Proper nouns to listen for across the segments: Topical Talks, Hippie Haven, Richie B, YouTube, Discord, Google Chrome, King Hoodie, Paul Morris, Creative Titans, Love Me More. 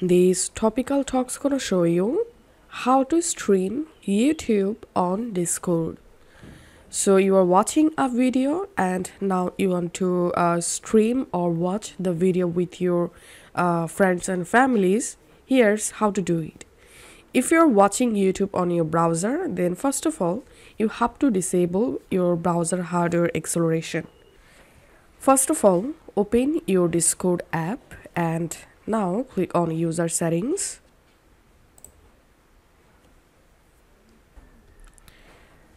This Topical Talks gonna show you how to stream YouTube on Discord. So you are watching a video and now you want to stream or watch the video with your friends and families. Here's how to do it. If you're watching YouTube on your browser, then first of all, you have to disable your browser hardware acceleration. First of all, open your Discord app and now click on user settings.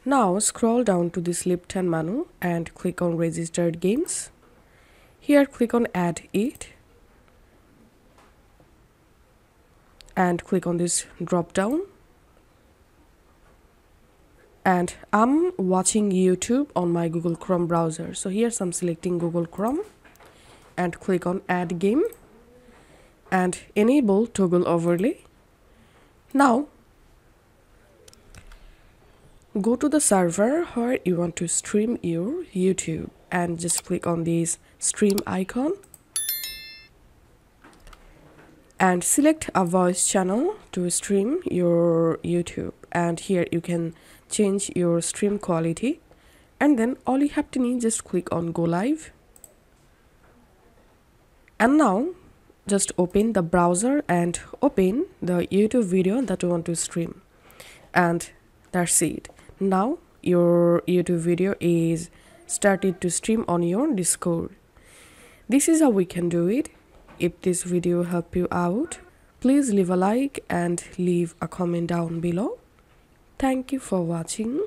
Now scroll down to this left hand menu and click on registered games. Here click on add it and click on this drop down. And I'm watching YouTube on my Google Chrome browser. So here I'm selecting Google Chrome and click on add game. And enable toggle overlay. Now go to the server where you want to stream your YouTube and just click on this stream icon and select a voice channel to stream your YouTube, and here you can change your stream quality, and then all you have to need just click on go live. And now just open the browser and open the YouTube video that you want to stream, and that's it. Now your YouTube video is started to stream on your Discord. This is how we can do it. If this video helped you out, please leave a like and leave a comment down below. Thank you for watching.